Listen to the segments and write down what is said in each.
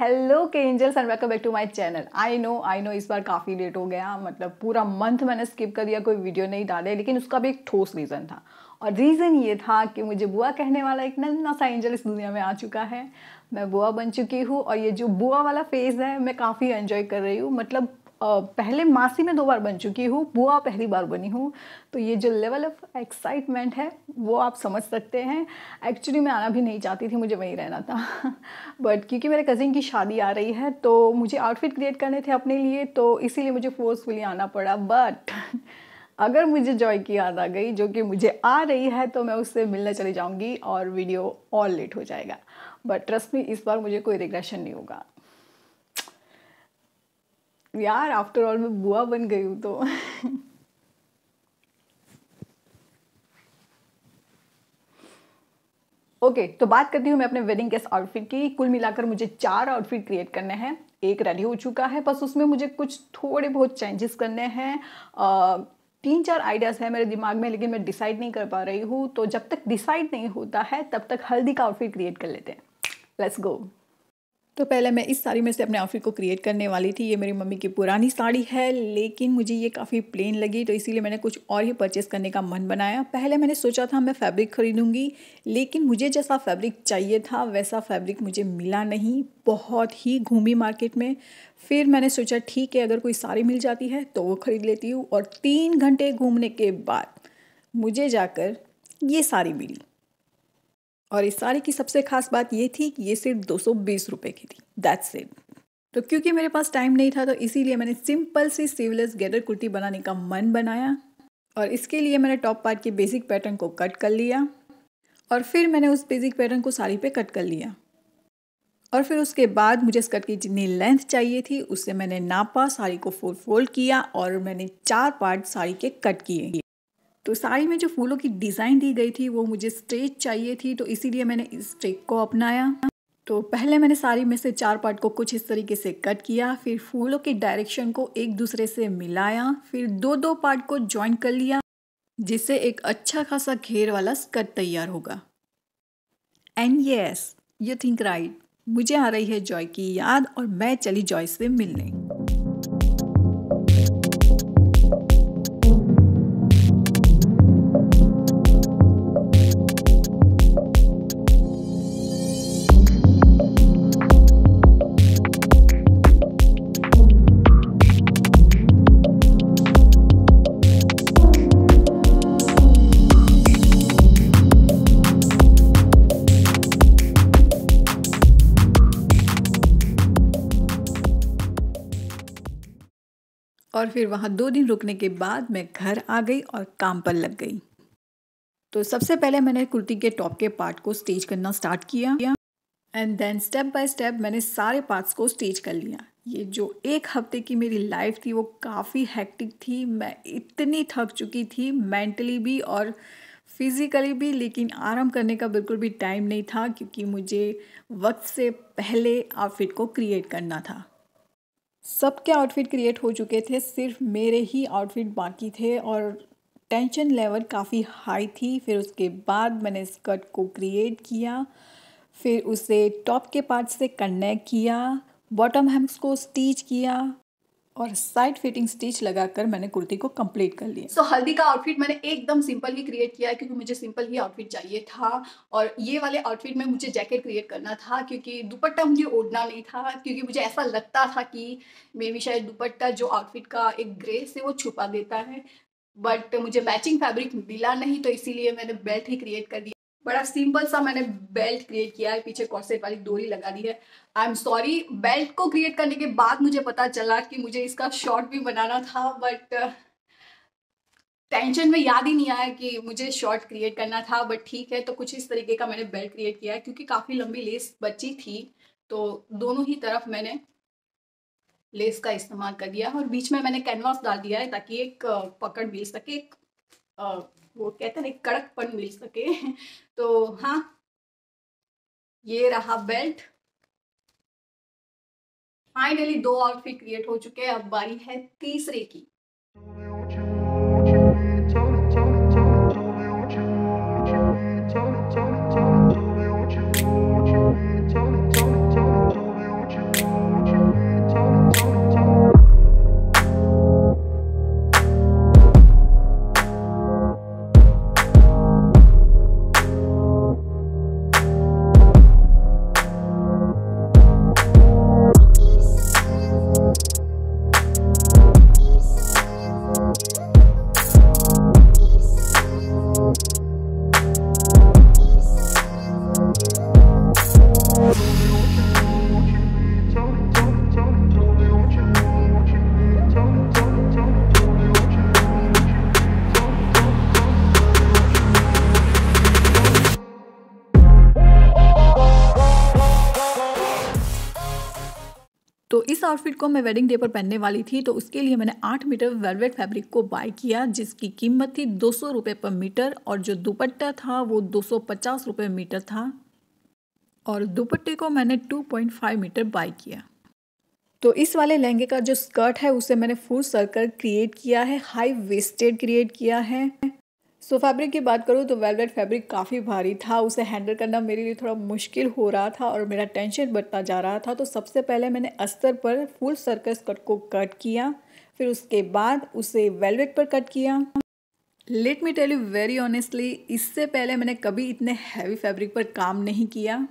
Hello के angels and welcome back to my channel. I know इस बार काफ़ी लेट हो गया, मतलब पूरा मंथ मैंने स्किप कर दिया, कोई वीडियो नहीं डाले, लेकिन उसका भी एक ठोस रीज़न था। और रीज़न ये था कि मुझे बुआ कहने वाला एक नन्हा सा एंजल इस दुनिया में आ चुका है। मैं बुआ बन चुकी हूँ और ये जो बुआ वाला फेज़ है मैं काफ़ी एंजॉय कर रही हूँ। मतलब पहले मासी में 2 बार बन चुकी हूँ, बुआ पहली बार बनी हूँ, तो ये जो लेवल ऑफ एक्साइटमेंट है वो आप समझ सकते हैं। एक्चुअली मैं आना भी नहीं चाहती थी, मुझे वहीं रहना था, बट क्योंकि मेरे कज़िन की शादी आ रही है तो मुझे आउटफिट क्रिएट करने थे अपने लिए, तो इसीलिए मुझे फोर्सफुली आना पड़ा। बट अगर मुझे जॉय की याद आ गई जो कि मुझे आ रही है तो मैं उससे मिलने चली जाऊँगी और वीडियो और लेट हो जाएगा। बट ट्रस्ट मी, इस बार मुझे कोई रिग्रेशन नहीं होगा यार, आफ्टर ऑल मैं बुआ बन गई हूँ तो ओके, तो बात करती हूँ मैं अपने वेडिंग गेस्ट आउटफिट की। कुल मिलाकर मुझे 4 आउटफिट क्रिएट करने हैं। एक रेडी हो चुका है, बस उसमें मुझे कुछ थोड़े बहुत चेंजेस करने हैं। 3-4 आइडियाज़ हैं मेरे दिमाग में, लेकिन मैं डिसाइड नहीं कर पा रही हूँ, तो जब तक डिसाइड नहीं होता है तब तक हल्दी का आउटफिट क्रिएट कर लेते हैं। Let's go. तो पहले मैं इस साड़ी में से अपने आउटफिट को क्रिएट करने वाली थी। ये मेरी मम्मी की पुरानी साड़ी है, लेकिन मुझे ये काफ़ी प्लेन लगी, तो इसीलिए मैंने कुछ और ही परचेस करने का मन बनाया। पहले मैंने सोचा था मैं फैब्रिक ख़रीदूंगी, लेकिन मुझे जैसा फैब्रिक चाहिए था वैसा फैब्रिक मुझे मिला नहीं। बहुत ही घूमी मार्केट में, फिर मैंने सोचा ठीक है अगर कोई साड़ी मिल जाती है तो वो ख़रीद लेती हूँ। और 3 घंटे घूमने के बाद मुझे जाकर ये साड़ी मिली, और इस साड़ी की सबसे खास बात ये थी कि ये सिर्फ 220 रुपये की थी। That's it. तो क्योंकि मेरे पास टाइम नहीं था तो इसीलिए मैंने सिंपल सी स्लीवलेस गेदर कुर्ती बनाने का मन बनाया, और इसके लिए मैंने टॉप पार्ट के बेसिक पैटर्न को कट कर लिया, और फिर मैंने उस बेसिक पैटर्न को साड़ी पे कट कर लिया। और फिर उसके बाद मुझे स्कर्ट की जितनी लेंथ चाहिए थी उससे मैंने नापा, साड़ी को 4 फोल्ड किया, और मैंने 4 पार्ट साड़ी के कट किए। तो साड़ी में जो फूलों की डिज़ाइन दी गई थी वो मुझे स्ट्रेट चाहिए थी, तो इसीलिए मैंने इस ट्रिक को अपनाया। तो पहले मैंने साड़ी में से 4 पार्ट को कुछ इस तरीके से कट किया, फिर फूलों के डायरेक्शन को एक दूसरे से मिलाया, फिर 2-2 पार्ट को जॉइन कर लिया, जिससे एक अच्छा खासा घेर वाला स्कर्ट तैयार होगा। And yes, you think right, मुझे आ रही है जॉय की याद और मैं चली जॉय से मिलने। और फिर वहाँ 2 दिन रुकने के बाद मैं घर आ गई और काम पर लग गई। तो सबसे पहले मैंने कुर्ती के टॉप के पार्ट को स्टिच करना स्टार्ट किया, and then step by step मैंने सारे पार्ट्स को स्टिच कर लिया। ये जो 1 हफ्ते की मेरी लाइफ थी वो काफ़ी हेक्टिक थी, मैं इतनी थक चुकी थी मेंटली भी और फिज़िकली भी, लेकिन आराम करने का बिल्कुल भी टाइम नहीं था क्योंकि मुझे वक्त से पहले आउटफिट को क्रिएट करना था। सबके आउटफिट क्रिएट हो चुके थे, सिर्फ मेरे ही आउटफिट बाकी थे, और टेंशन लेवल काफ़ी हाई थी। फिर उसके बाद मैंने स्कर्ट को क्रिएट किया, फिर उसे टॉप के पार्ट से कनेक्ट किया, बॉटम हेम्स को स्टिच किया, और साइड फिटिंग स्टिच लगाकर मैंने कुर्ती को कंप्लीट कर लिया। सो हल्दी का आउटफिट मैंने एकदम सिंपल ही क्रिएट किया है क्योंकि मुझे सिंपल ही आउटफिट चाहिए था, और ये वाले आउटफिट में मुझे जैकेट क्रिएट करना था क्योंकि दुपट्टा मुझे ओढ़ना नहीं था, क्योंकि मुझे ऐसा लगता था कि मे बी शायद दुपट्टा जो आउटफिट का एक ग्रेस है वो छुपा देता है, बट मुझे मैचिंग फैब्रिक मिला नहीं तो इसीलिए मैंने बेल्ट ही क्रिएट कर दिया। बड़ा सिंपल सा मैंने बेल्ट क्रिएट किया है, पीछे कॉर्सेट वाली डोरी लगा दी है। आई एम सॉरी, बेल्ट को क्रिएट करने के बाद मुझे पता चला कि मुझे इसका शॉर्ट भी बनाना था, बट टेंशन में याद ही नहीं आया कि मुझे शॉर्ट क्रिएट करना था। बट ठीक है, तो कुछ इस तरीके का मैंने बेल्ट क्रिएट किया है। क्योंकि काफ़ी लंबी लेस बची थी तो दोनों ही तरफ मैंने लेस का इस्तेमाल कर दिया, और बीच में मैंने कैनवास डाल दिया है ताकि एक पकड़ मिल सके, एक वो कहते हैं कड़कपन मिल सके। तो हाँ, ये रहा बेल्ट। फाइनली 2 आउटफिट क्रिएट हो चुके हैं, अब बारी है 3रे की। तो इस आउटफिट को मैं वेडिंग डे पर पहनने वाली थी, तो उसके लिए मैंने 8 मीटर वेलवेट फैब्रिक को बाय किया जिसकी कीमत थी 200 रुपये पर मीटर और जो दुपट्टा था वो 250 रुपये मीटर था और दुपट्टे को मैंने 2.5 मीटर बाय किया। तो इस वाले लहंगे का जो स्कर्ट है उसे मैंने फुल सर्कल क्रिएट किया है, हाई वेस्टेड क्रिएट किया है। सो फैब्रिक की बात करूँ तो वेलवेट फैब्रिक काफ़ी भारी था, उसे हैंडल करना मेरे लिए थोड़ा मुश्किल हो रहा था और मेरा टेंशन बढ़ता जा रहा था। तो सबसे पहले मैंने अस्तर पर फुल सर्कल स्कर्ट को कट किया, फिर उसके बाद उसे वेलवेट पर कट किया। Let me tell you very honestly, इससे पहले मैंने कभी इतने हैवी फैब्रिक पर काम नहीं किया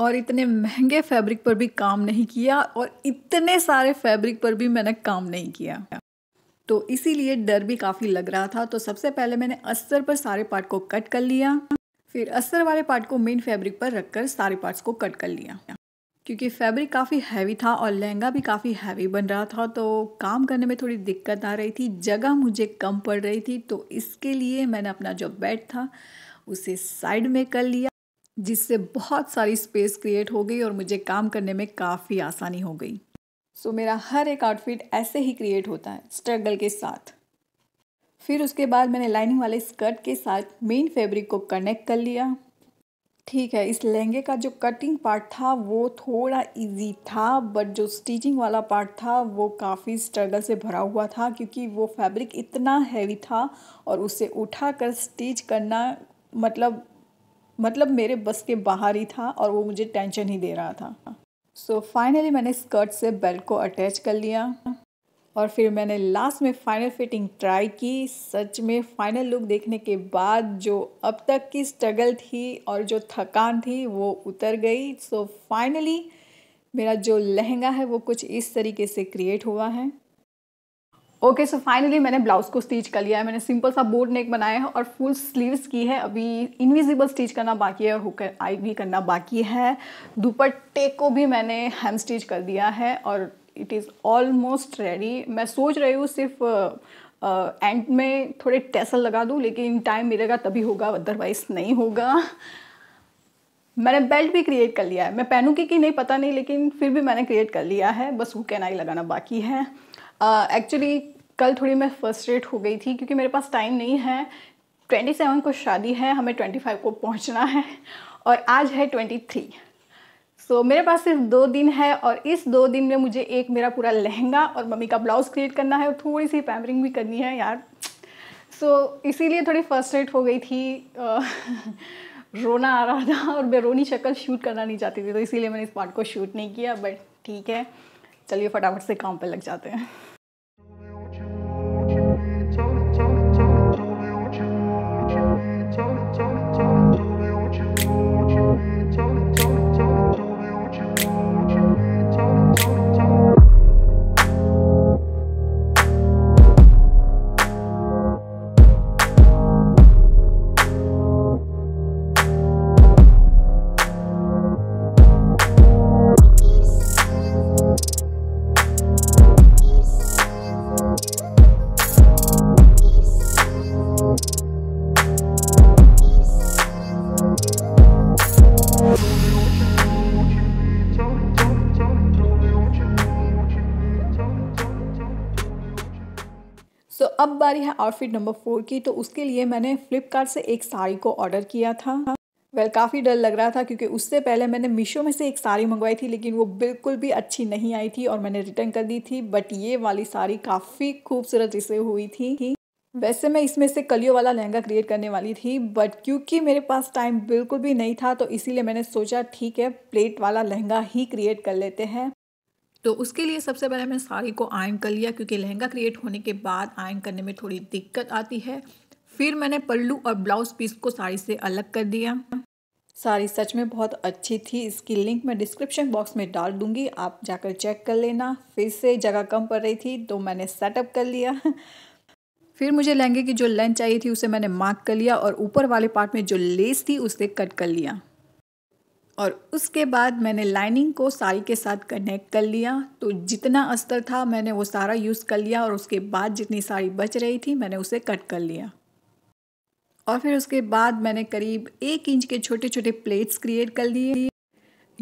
और इतने महंगे फैब्रिक पर भी काम नहीं किया और इतने सारे फैब्रिक पर भी मैंने काम नहीं किया, तो इसीलिए डर भी काफ़ी लग रहा था। तो सबसे पहले मैंने अस्तर पर सारे पार्ट को कट कर लिया, फिर अस्तर वाले पार्ट को मेन फैब्रिक पर रखकर सारे पार्ट्स को कट कर लिया। क्योंकि फैब्रिक काफ़ी हैवी था और लहंगा भी काफ़ी हैवी बन रहा था तो काम करने में थोड़ी दिक्कत आ रही थी, जगह मुझे कम पड़ रही थी। तो इसके लिए मैंने अपना जो बेड था उसे साइड में कर लिया जिससे बहुत सारी स्पेस क्रिएट हो गई और मुझे काम करने में काफ़ी आसानी हो गई। सो मेरा हर एक आउटफिट ऐसे ही क्रिएट होता है, स्ट्रगल के साथ। फिर उसके बाद मैंने लाइनिंग वाले स्कर्ट के साथ मेन फैब्रिक को कनेक्ट कर लिया। ठीक है, इस लहंगे का जो कटिंग पार्ट था वो थोड़ा इजी था, बट जो स्टिचिंग वाला पार्ट था वो काफ़ी स्ट्रगल से भरा हुआ था क्योंकि वो फैब्रिक इतना हैवी था और उसे उठाकर स्टिच करना मतलब मेरे बस के बाहर ही था और वो मुझे टेंशन ही दे रहा था। सो फाइनली मैंने स्कर्ट से बेल्ट को अटैच कर लिया और फिर मैंने लास्ट में फाइनल फिटिंग ट्राई की। सच में फाइनल लुक देखने के बाद जो अब तक की स्ट्रगल थी और जो थकान थी वो उतर गई। सो फाइनली मेरा जो लहंगा है वो कुछ इस तरीके से क्रिएट हुआ है। ओके, सो फाइनली मैंने ब्लाउज़ को स्टिच कर लिया है। मैंने सिंपल सा बोट नेक बनाया है और फुल स्लीव्स की है, अभी इनविजिबल स्टिच करना बाकी है और हुकर आई भी करना बाकी है। दुपट्टे को भी मैंने हैम स्टिच कर दिया है और इट इज़ ऑलमोस्ट रेडी। मैं सोच रही हूँ सिर्फ एंड में थोड़े टैसल लगा दूँ, लेकिन टाइम मिलेगा तभी होगा, अदरवाइज नहीं होगा। मैंने बेल्ट भी क्रिएट कर लिया है, मैं पहनूँगी कि नहीं पता नहीं, लेकिन फिर भी मैंने क्रिएट कर लिया है, बस हुकर आई लगाना बाकी है। एक्चुअली कल थोड़ी मैं फ्रस्ट्रेट हो गई थी क्योंकि मेरे पास टाइम नहीं है। 27 को शादी है, हमें 25 को पहुंचना है और आज है 23। सो मेरे पास सिर्फ 2 दिन है और इस 2 दिन में मुझे एक मेरा पूरा लहंगा और मम्मी का ब्लाउज़ क्रिएट करना है और थोड़ी सी पैम्परिंग भी करनी है यार। सो इसीलिए थोड़ी फ्रस्ट्रेट हो गई थी, रोना आ रहा था और मैं रोनी शक्ल शूट करना नहीं चाहती थी, तो इसीलिए मैंने इस पार्ट को शूट नहीं किया। बट ठीक है, चलिए फटाफट से काम पे लग जाते हैं। अब बारी है आउटफिट नंबर 4 की। तो उसके लिए मैंने फ्लिपकार्ट से एक साड़ी को ऑर्डर किया था। काफ़ी डर लग रहा था क्योंकि उससे पहले मैंने मीशो में से एक साड़ी मंगवाई थी, लेकिन वो बिल्कुल भी अच्छी नहीं आई थी और मैंने रिटर्न कर दी थी। बट ये वाली साड़ी काफ़ी खूबसूरत इसे हुई थी। वैसे मैं इसमें से कलियों वाला लहंगा क्रिएट करने वाली थी, बट क्योंकि मेरे पास टाइम बिल्कुल भी नहीं था तो इसीलिए मैंने सोचा ठीक है, प्लेट वाला लहंगा ही क्रिएट कर लेते हैं। तो उसके लिए सबसे पहले मैंने साड़ी को आयरन कर लिया क्योंकि लहंगा क्रिएट होने के बाद आयरन करने में थोड़ी दिक्कत आती है। फिर मैंने पल्लू और ब्लाउज पीस को साड़ी से अलग कर दिया। साड़ी सच में बहुत अच्छी थी, इसकी लिंक मैं डिस्क्रिप्शन बॉक्स में डाल दूंगी, आप जाकर चेक कर लेना। फिर से जगह कम पड़ रही थी तो मैंने सेटअप कर लिया। फिर मुझे लहंगे की जो लेंथ चाहिए थी उसे मैंने मार्क कर लिया और ऊपर वाले पार्ट में जो लेस थी उसे कट कर लिया और उसके बाद मैंने लाइनिंग को साड़ी के साथ कनेक्ट कर लिया। तो जितना अस्तर था मैंने वो सारा यूज़ कर लिया और उसके बाद जितनी साड़ी बच रही थी मैंने उसे कट कर लिया और फिर उसके बाद मैंने करीब 1 इंच के छोटे छोटे प्लेट्स क्रिएट कर लिए।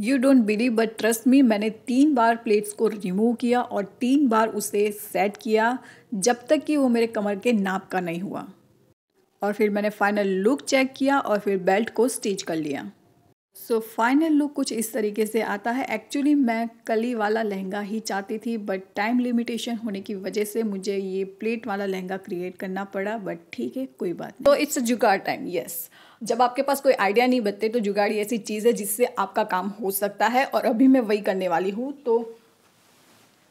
You don't believe but trust me, मैंने 3 बार प्लेट्स को रिमूव किया और 3 बार उसे सेट किया जब तक कि वो मेरे कमर के नाप का नहीं हुआ। और फिर मैंने फाइनल लुक चेक किया और फिर बेल्ट को स्टिच कर लिया। सो फाइनल लुक कुछ इस तरीके से आता है। एक्चुअली मैं कली वाला लहंगा ही चाहती थी, बट टाइम लिमिटेशन होने की वजह से मुझे ये प्लेट वाला लहंगा क्रिएट करना पड़ा, बट ठीक है, कोई बात नहीं। तो इट्स अ जुगाड़ टाइम, यस। जब आपके पास कोई आइडिया नहीं बचते तो जुगाड़ ऐसी चीज़ है जिससे आपका काम हो सकता है, और अभी मैं वही करने वाली हूँ। तो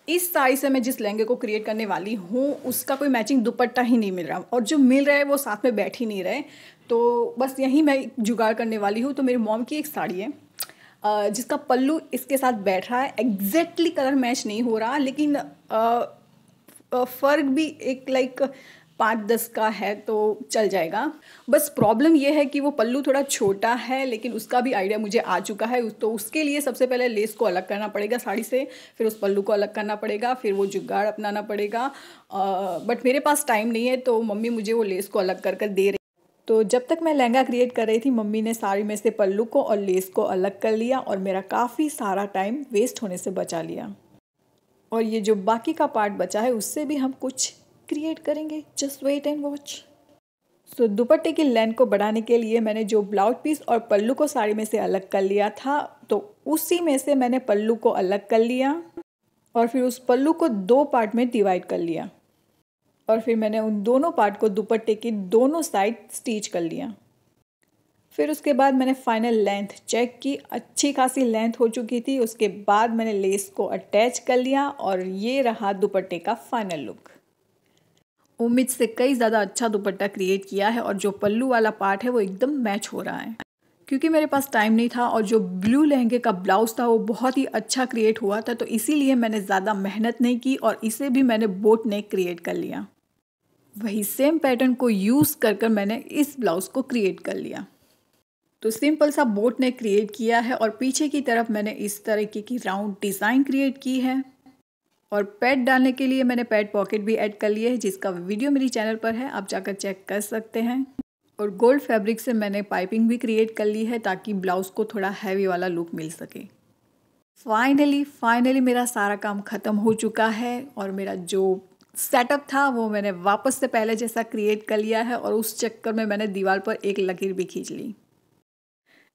इस साड़ी से मैं जिस लहंगे को क्रिएट करने वाली हूँ उसका कोई मैचिंग दुपट्टा ही नहीं मिल रहा, और जो मिल रहा है वो साथ में बैठ ही नहीं रहे। तो बस यही मैं जुगाड़ करने वाली हूँ। तो मेरी मॉम की एक साड़ी है जिसका पल्लू इसके साथ बैठ रहा है, एग्जैक्टली कलर मैच नहीं हो रहा, लेकिन फ़र्क भी एक लाइक 5-10 का है तो चल जाएगा। बस प्रॉब्लम यह है कि वो पल्लू थोड़ा छोटा है, लेकिन उसका भी आइडिया मुझे आ चुका है। तो उसके लिए सबसे पहले लेस को अलग करना पड़ेगा साड़ी से, फिर उस पल्लू को अलग करना पड़ेगा, फिर वो जुगाड़ अपनाना पड़ेगा। बट मेरे पास टाइम नहीं है, तो मम्मी मुझे वो लेस को अलग कर दे रही। तो जब तक मैं लहंगा क्रिएट कर रही थी, मम्मी ने साड़ी में से पल्लू को और लेस को अलग कर लिया और मेरा काफ़ी सारा टाइम वेस्ट होने से बचा लिया। और ये जो बाकी का पार्ट बचा है उससे भी हम कुछ क्रिएट करेंगे, just wait and watch. So दुपट्टे की लेंथ को बढ़ाने के लिए मैंने जो ब्लाउज पीस और पल्लू को साड़ी में से अलग कर लिया था, तो उसी में से मैंने पल्लू को अलग कर लिया और फिर उस पल्लू को 2 पार्ट में डिवाइड कर लिया, और फिर मैंने उन दोनों पार्ट को दुपट्टे की दोनों साइड स्टिच कर लिया। फिर उसके बाद मैंने फाइनल लेंथ चेक की, अच्छी खासी लेंथ हो चुकी थी। उसके बाद मैंने लेस को अटैच कर लिया और ये रहा दुपट्टे का फाइनल लुक। उम्मीद से कई ज़्यादा अच्छा दुपट्टा क्रिएट किया है, और जो पल्लू वाला पार्ट है वो एकदम मैच हो रहा है। क्योंकि मेरे पास टाइम नहीं था और जो ब्लू लहंगे का ब्लाउज था वो बहुत ही अच्छा क्रिएट हुआ था, तो इसीलिए मैंने ज़्यादा मेहनत नहीं की और इसे भी मैंने बोट नेक क्रिएट कर लिया। वही सेम पैटर्न को यूज़ कर कर मैंने इस ब्लाउज़ को क्रिएट कर लिया। तो सिंपल सा बोट नेक क्रिएट किया है और पीछे की तरफ मैंने इस तरीके की राउंड डिज़ाइन क्रिएट की है, और पैड डालने के लिए मैंने पैड पॉकेट भी ऐड कर लिए है, जिसका वीडियो मेरी चैनल पर है, आप जाकर चेक कर सकते हैं। और गोल्ड फैब्रिक से मैंने पाइपिंग भी क्रिएट कर ली है ताकि ब्लाउज़ को थोड़ा हैवी वाला लुक मिल सके। फाइनली मेरा सारा काम ख़त्म हो चुका है, और मेरा जो सेटअप था वो मैंने वापस से पहले जैसा क्रिएट कर लिया है, और उस चक्कर में मैंने दीवार पर एक लकीर भी खींच ली।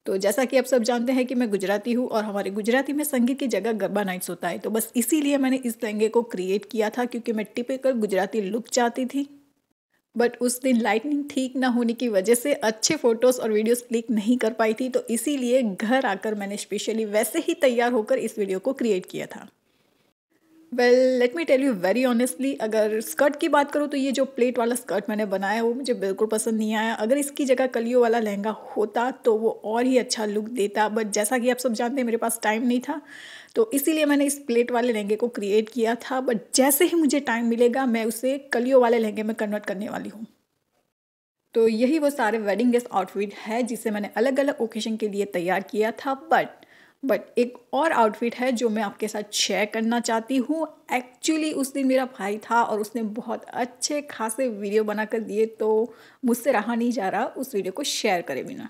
तो जैसा कि आप सब जानते हैं कि मैं गुजराती हूँ, और हमारे गुजराती में संगीत की जगह गरबा नाइट्स होता है, तो बस इसीलिए मैंने इस लहंगे को क्रिएट किया था, क्योंकि मैं टिपिकल गुजराती लुक चाहती थी। बट उस दिन लाइटनिंग ठीक ना होने की वजह से अच्छे फ़ोटोज़ और वीडियोस क्लिक नहीं कर पाई थी, तो इसीलिए घर आकर मैंने स्पेशली वैसे ही तैयार होकर इस वीडियो को क्रिएट किया था। Well let me tell you very honestly, अगर स्कर्ट की बात करूँ तो ये जो प्लेट वाला स्कर्ट मैंने बनाया वो मुझे बिल्कुल पसंद नहीं आया। अगर इसकी जगह कलियों वाला लहंगा होता तो वो और ही अच्छा लुक देता, बट जैसा कि आप सब जानते हैं मेरे पास टाइम नहीं था, तो इसीलिए मैंने इस प्लेट वाले लहंगे को क्रिएट किया था। बट जैसे ही मुझे टाइम मिलेगा मैं उसे कलियों वाले लहंगे में कन्वर्ट करने वाली हूँ। तो यही वो सारे वेडिंग गेस्ट आउटफिट है जिसे मैंने अलग अलग ओकेजन के लिए तैयार किया था। बट एक और आउटफिट है जो मैं आपके साथ शेयर करना चाहती हूँ। एक्चुअली उस दिन मेरा भाई था और उसने बहुत अच्छे खासे वीडियो बना कर दिए, तो मुझसे रहा नहीं जा रहा उस वीडियो को शेयर करे बिना।